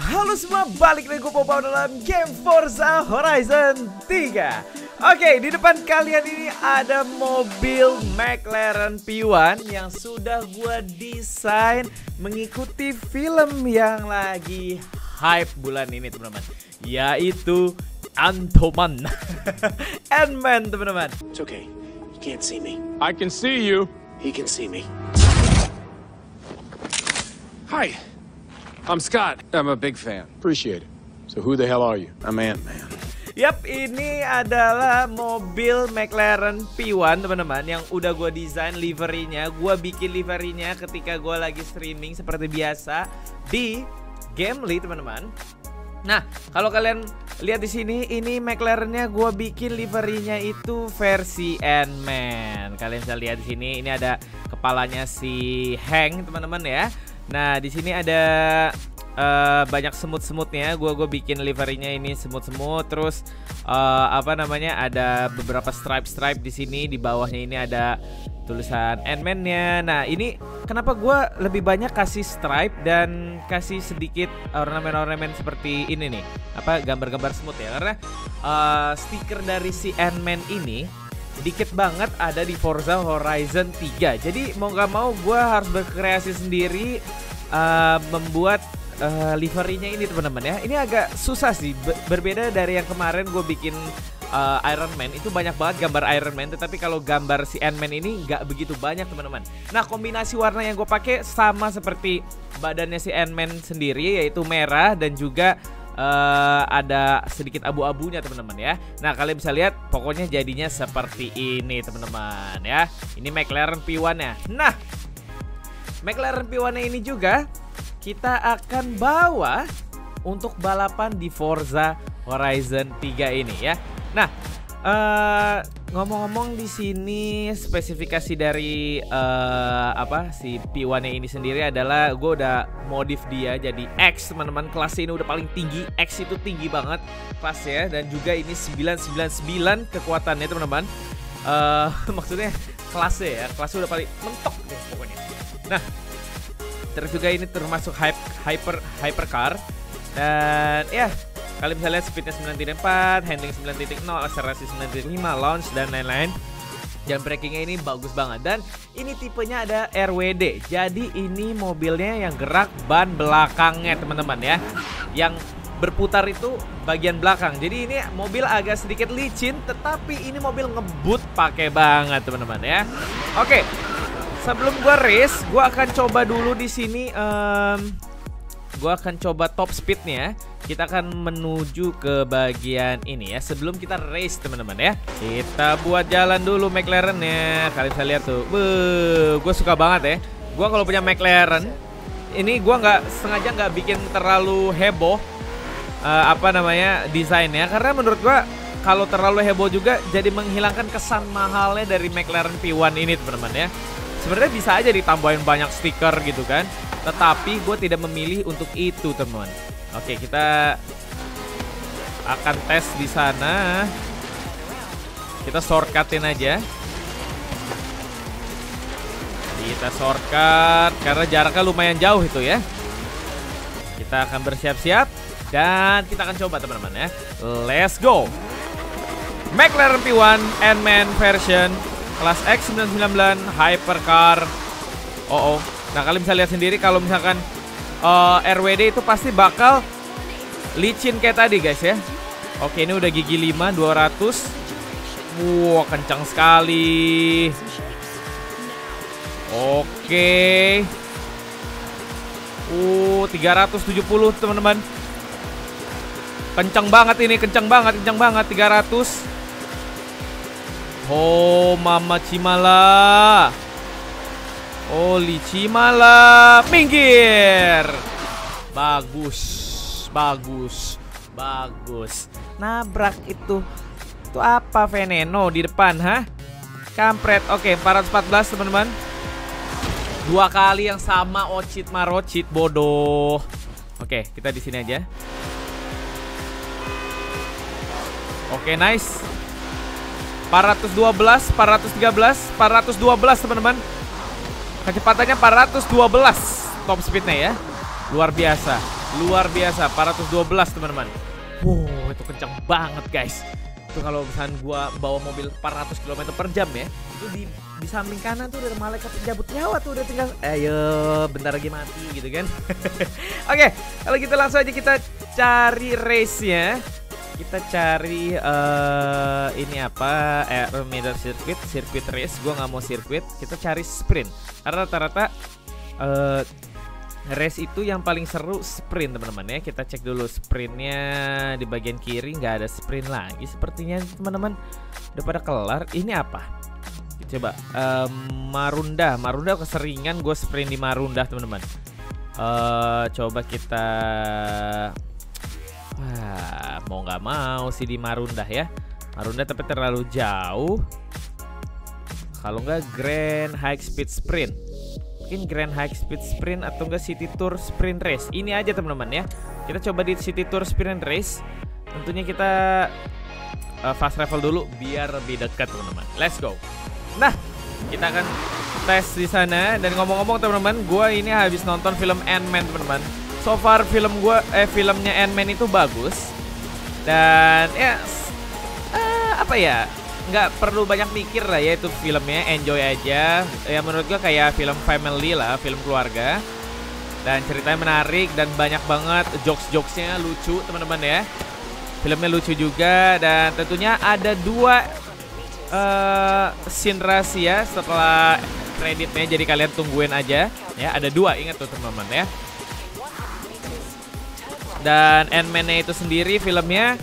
Halo semua, balik lagi gue PokoPow dalam game Forza Horizon 3. Oke, di depan kalian ini ada mobil McLaren P1 yang sudah gue desain mengikuti film yang lagi hype bulan ini teman-teman, yaitu Ant-Man Ant-Man teman-teman. It's okay, you can't see me. I can see you. He can see me. Hi. I'm Scott. I'm a big fan. Appreciate it. So who the hell are you? I'm Ant-Man. Yap, ini adalah mobil McLaren P1 teman-teman yang udah gue desain liverinya. Gue bikin liverinya ketika gue lagi streaming seperti biasa di GameLit teman-teman. Nah, kalau kalian lihat di sini, ini McLaren-nya gue bikin liverinya itu versi Ant-Man. Kalian bisa lihat di sini, ini ada kepalanya si Hank teman-teman ya. Nah, di sini ada banyak semut-semutnya. Gue bikin liverinya ini semut-semut. Terus apa namanya? Ada beberapa stripe-stripe di sini. Di bawahnya ini ada tulisan Ant-Man-nya. Nah, ini kenapa gue lebih banyak kasih stripe dan kasih sedikit ornamen-ornamen seperti ini nih. Apa gambar-gambar semut ya? Karena stiker dari si Ant-Man ini dikit banget ada di Forza Horizon 3. Jadi mau gak mau gue harus berkreasi sendiri, membuat liverinya ini teman-teman ya. Ini agak susah sih, berbeda dari yang kemarin gue bikin Iron Man. Itu banyak banget gambar Iron Man, tetapi kalau gambar si Ant-Man ini gak begitu banyak teman-teman. Nah, kombinasi warna yang gue pakai sama seperti badannya si Ant-Man sendiri, yaitu merah dan juga ada sedikit abu-abunya teman-teman ya. Nah, kalian bisa lihat pokoknya jadinya seperti ini teman-teman ya. Ini McLaren P1 ya. Nah, McLaren P1 ini juga kita akan bawa untuk balapan di Forza Horizon 3 ini ya. Nah, ngomong-ngomong di sini spesifikasi dari apa si P1-nya ini sendiri adalah gue udah modif dia jadi X teman-teman. Kelas ini udah paling tinggi, X itu tinggi banget kelasnya, dan juga ini 999 kekuatannya teman-teman. Maksudnya kelasnya ya, kelasnya udah paling mentok deh pokoknya. Nah, terus juga ini termasuk hypercar dan ya. Kalian bisa lihat speednya 9.4, handling 9.0, akselerasi 9.5, launch dan lain-lain. Jam breakingnya ini bagus banget, dan ini tipenya ada RWD. Jadi ini mobilnya yang gerak ban belakangnya teman-teman ya, yang berputar itu bagian belakang. Jadi ini mobil agak sedikit licin, tetapi ini mobil ngebut pakai banget teman-teman ya. Oke, sebelum gue race, gue akan coba dulu di sini. Gue akan coba top speednya. Kita akan menuju ke bagian ini ya, sebelum kita race teman-teman ya. Kita buat jalan dulu McLaren ya. Kalian bisa lihat tuh, gue suka banget ya. Gue kalau punya McLaren ini, gue nggak sengaja nggak bikin terlalu heboh apa namanya desainnya, karena menurut gue kalau terlalu heboh juga jadi menghilangkan kesan mahalnya dari McLaren P1 ini teman-teman ya. Sebenarnya bisa aja ditambahin banyak stiker gitu kan, tetapi gue tidak memilih untuk itu teman-teman. Oke, kita akan tes di sana. Kita shortcutin aja. Kita shortcut karena jaraknya lumayan jauh itu ya. Kita akan bersiap-siap dan kita akan coba teman-teman ya. Let's go. McLaren P1 Ant-Man version kelas X999 hypercar. Nah, kalian bisa lihat sendiri kalau misalkan RWD itu pasti bakal licin kayak tadi guys ya. Oke, ini udah gigi 5, 200. Wow, kencang sekali. Oke. 370 teman-teman. Kencang banget ini, kencang banget 300. Oh, mama cimala. Oli cimala, minggir. Bagus. Nabrak itu. Itu apa Veneno di depan, ha? Kampret. Oke, 414 teman-teman. Dua kali yang sama, ocit marocit, bodoh. Oke, kita di sini aja. Oke, nice. 412, 413, 412 teman-teman. Kecepatannya 412, top speednya ya, luar biasa. Luar biasa, 412 teman-teman. Wow, itu kencang banget guys. Itu kalau misalkan gue bawa mobil 400 km per jam ya, itu di samping kanan tuh udah malaikat cabut nyawa tuh, udah tinggal ayo bentar lagi mati gitu kan. Oke, kalau gitu langsung aja kita cari race-nya. Kita cari ini apa, Medan Circuit, Circuit Race. Gue nggak mau circuit, kita cari sprint. Karena rata-rata race itu yang paling seru sprint teman-teman ya. Kita cek dulu sprintnya di bagian kiri, nggak ada sprint lagi sepertinya teman-teman. Udah pada kelar. Ini apa? Coba Marunda. Marunda keseringan gue sprint di Marunda teman-teman. Coba kita mau nggak mau sih di Marunda ya. Marunda tapi terlalu jauh. Kalau nggak Grand High Speed Sprint, mungkin Grand High Speed Sprint atau nggak City Tour Sprint Race. Ini aja teman-teman ya. Kita coba di City Tour Sprint Race. Tentunya kita fast travel dulu biar lebih dekat teman-teman. Let's go. Nah, kita akan tes di sana. Dan ngomong-ngomong teman-teman, gue ini habis nonton film Ant-Man teman-teman. So far filmnya Ant-Man itu bagus. Dan ya apa ya, nggak perlu banyak mikir lah ya, itu filmnya enjoy aja. Ya menurut gue kayak film family lah, film keluarga. Dan ceritanya menarik dan banyak banget jokes-jokesnya lucu teman-teman ya. Filmnya lucu juga dan tentunya ada dua scene rahasia setelah kreditnya, jadi kalian tungguin aja ya. Ada dua, ingat tuh teman-teman ya. Dan Ant-Man-nya itu sendiri filmnya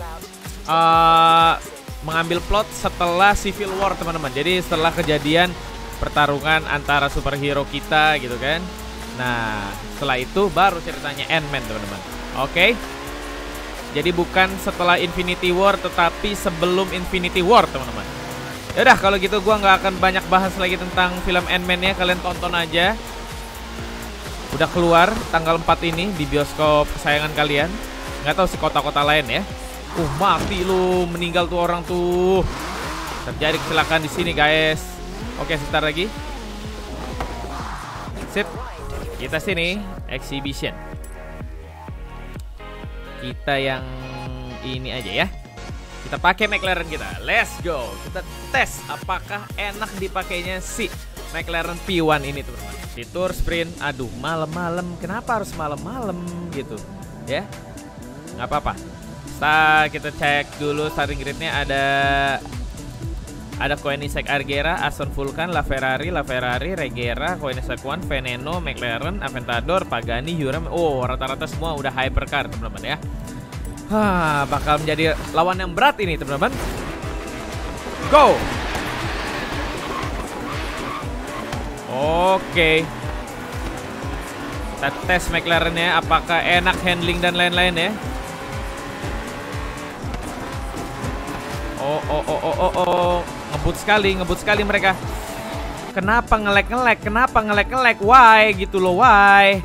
mengambil plot setelah Civil War teman-teman. Jadi setelah kejadian pertarungan antara superhero kita gitu kan. Nah setelah itu baru ceritanya Ant-Man teman-teman. Oke. Jadi bukan setelah Infinity War tetapi sebelum Infinity War teman-teman. Yaudah kalau gitu gue nggak akan banyak bahas lagi tentang film Ant-Man-nya. Kalian tonton aja. Udah keluar tanggal 4 ini di bioskop kesayangan kalian. Nggak tahu sih kota-kota lain ya. Mati lu, meninggal tuh orang tuh. Terjadi kecelakaan di sini, guys. Oke, sebentar lagi. Sip. Kita sini exhibition. Kita yang ini aja ya. Kita pakai McLaren kita. Let's go. Kita tes apakah enak dipakainya si McLaren P1 ini teman-teman. Di tour sprint, aduh malam-malam, kenapa harus malam-malam gitu ya, nggak apa-apa. Nah, kita cek dulu starting gridnya. Ada Koenigsegg Agera, Aston Vulcan, LaFerrari, Regera, Koenigsegg One, Veneno, McLaren, Aventador, Pagani, Huayra. Oh, rata-rata semua udah hypercar teman-teman ya. Bakal menjadi lawan yang berat ini teman-teman. Go. Oke. Kita tes McLaren ya, apakah enak handling dan lain-lain ya. Oh. Ngebut sekali mereka. Kenapa ngelek-ngelek? Why gitu loh, why?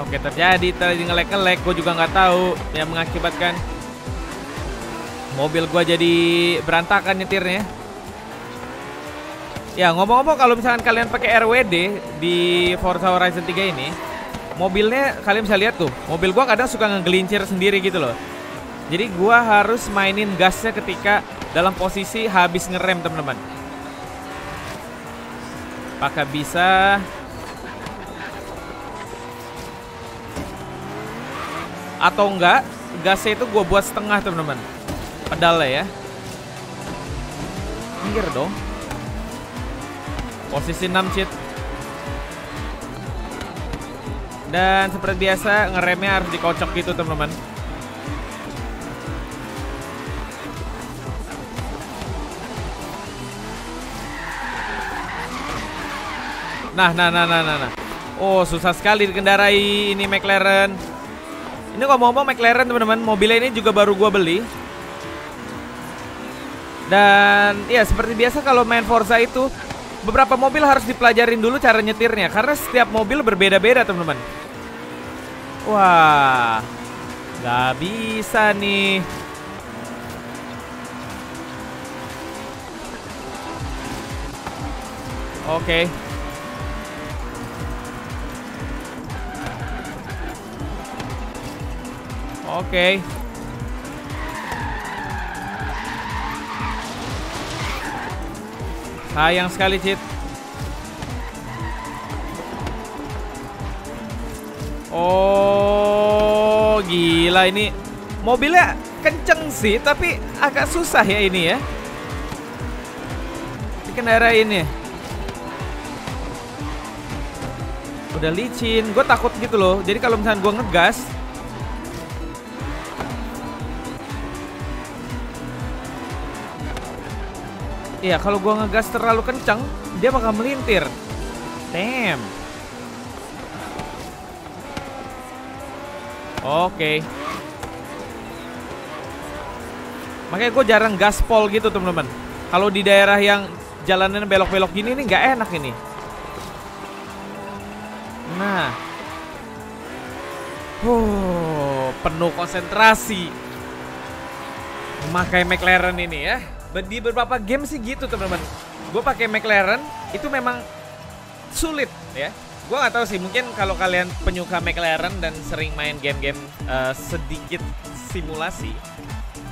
Oke, terjadi ngelek-ngelek. Gue juga nggak tahu yang mengakibatkan mobil gue jadi berantakan nyetirnya. Ya ngomong-ngomong kalau misalkan kalian pakai RWD di Forza Horizon 3 ini, mobilnya kalian bisa lihat tuh, mobil gua kadang suka ngegelincir sendiri gitu loh. Jadi gua harus mainin gasnya ketika dalam posisi habis ngerem teman-teman. Apakah bisa? Atau enggak? Gasnya itu gua buat setengah teman-teman. Pedalnya ya. Minggir dong. Posisi 6 cheat. Dan seperti biasa ngeremnya harus dikocok gitu teman-teman. Nah. Oh, susah sekali dikendarai ini McLaren. Ini ngomong-ngomong McLaren teman-teman, mobilnya ini juga baru gua beli. Dan ya seperti biasa kalau main Forza itu, beberapa mobil harus dipelajarin dulu cara nyetirnya karena setiap mobil berbeda-beda teman-teman. Wah, nggak bisa nih. Oke. Oke. Sayang sekali, Cid. Oh, gila ini. Mobilnya kenceng sih, tapi agak susah ya ini ya. Dikendarain ya. Udah licin, gue takut gitu loh. Jadi kalau misalnya gue ngegas, iya kalau gue ngegas terlalu kenceng, dia bakal melintir. Damn. Oke. Makanya gue jarang gaspol gitu teman-teman. Kalau di daerah yang jalanannya belok-belok gini nih nggak enak ini. Nah, penuh konsentrasi. Pakai McLaren ini ya. Di beberapa game sih gitu teman-teman. Gue pakai McLaren itu memang sulit ya. Gue gak tahu sih, mungkin kalau kalian penyuka McLaren dan sering main game-game sedikit simulasi,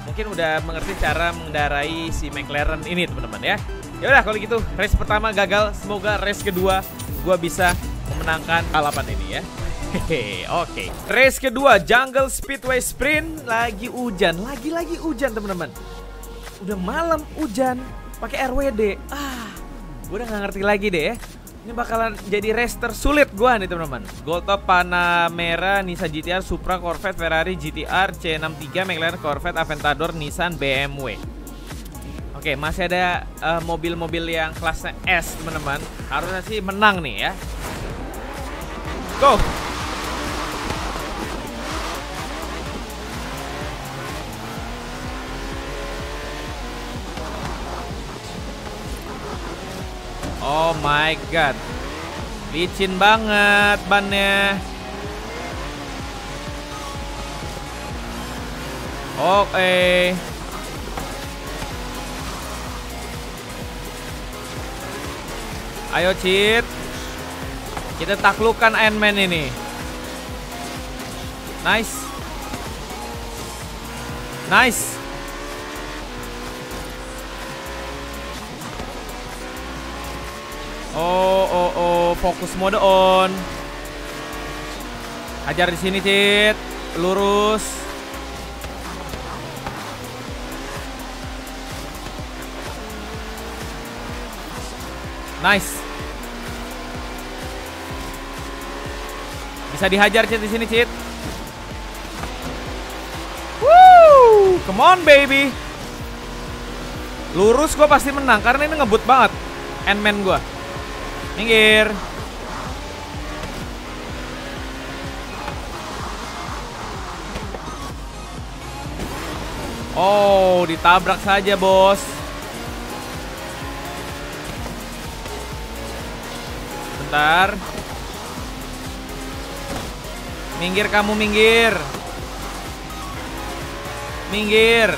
mungkin udah mengerti cara mengendarai si McLaren ini teman-teman ya. Yaudah kalau gitu, race pertama gagal. Semoga race kedua gue bisa memenangkan balapan ini ya. Hehehe, oke. Race kedua Jungle Speedway Sprint. Lagi hujan, lagi-lagi hujan teman-teman. Udah malam hujan, pakai RWD. Ah, gue udah gak ngerti lagi deh ya. Ini bakalan jadi race tersulit gua nih teman-teman. Gold Top, Panamera, Nissan GTR, Supra, Corvette, Ferrari, GTR, C63, McLaren, Corvette, Aventador, Nissan, BMW. Oke, masih ada mobil-mobil yang kelasnya S teman-teman. Harusnya sih menang nih ya. Go. Oh my god, licin banget bannya. Oke. Ayo Cid, kita taklukkan Ant-Man ini. Nice. Nice. Fokus mode on. Hajar di sini, Cid. Lurus. Nice. Bisa dihajar, Cid, di sini, Cid. Woo! Come on, baby. Lurus gue pasti menang karena ini ngebut banget Ant-Man gue. Minggir. Oh, ditabrak saja, bos. Bentar. Minggir kamu, minggir. Minggir.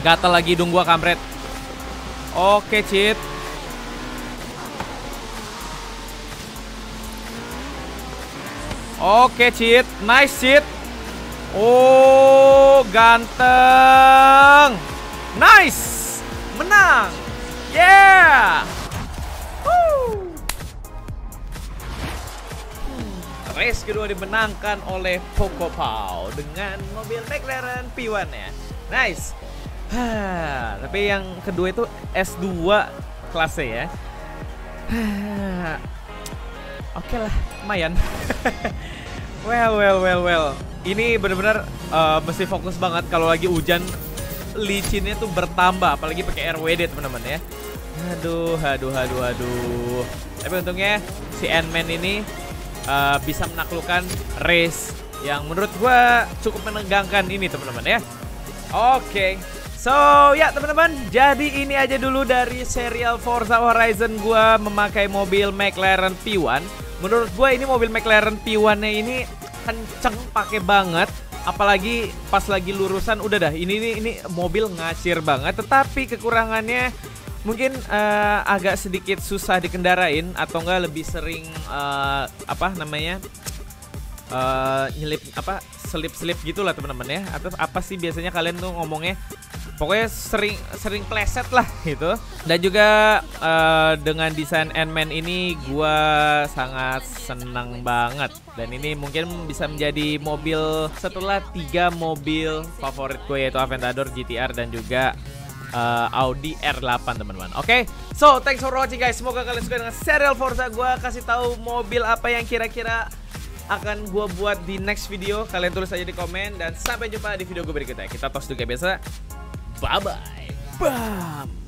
Gatel lagi hidung gua, kampret. Oke, Cid. Oke, Cid. Nice, Cid. Oh, ganteng. Nice. Menang. Yeah. Woo. Race kedua dimenangkan oleh PokoPow dengan mobil McLaren P1 ya. Nice. Tapi yang kedua itu S2 kelasnya ya. Oke lah, lumayan. Well. Ini benar-benar mesti fokus banget kalau lagi hujan. Licinnya tuh bertambah, apalagi pakai RWD teman-teman ya. Aduh. Tapi untungnya si Ant-Man ini bisa menaklukkan race yang menurut gua cukup menegangkan ini teman-teman ya. Oke. So, ya teman-teman, jadi ini aja dulu dari serial Forza Horizon gue memakai mobil McLaren P1. Menurut gue ini mobil McLaren P1-nya ini kenceng pakai banget. Apalagi pas lagi lurusan, udah dah, ini mobil ngacir banget. Tetapi kekurangannya mungkin agak sedikit susah dikendarain atau enggak lebih sering nyelip apa selip-selip gitulah teman-teman ya, atau apa sih biasanya kalian tuh ngomongnya, pokoknya sering pleset lah gitu. Dan juga dengan desain Ant-Man ini gua sangat senang banget, dan ini mungkin bisa menjadi mobil setelah 3 mobil favorit gue, yaitu Aventador, GTR, dan juga Audi R8 teman-teman. Oke, so thanks for watching guys. Semoga kalian suka dengan serial Forza. Gue kasih tahu mobil apa yang kira-kira akan gue buat di next video. Kalian tulis aja di komen, dan sampai jumpa di video gue berikutnya. Kita tos dulu kayak biasa. Bye bye. Bam.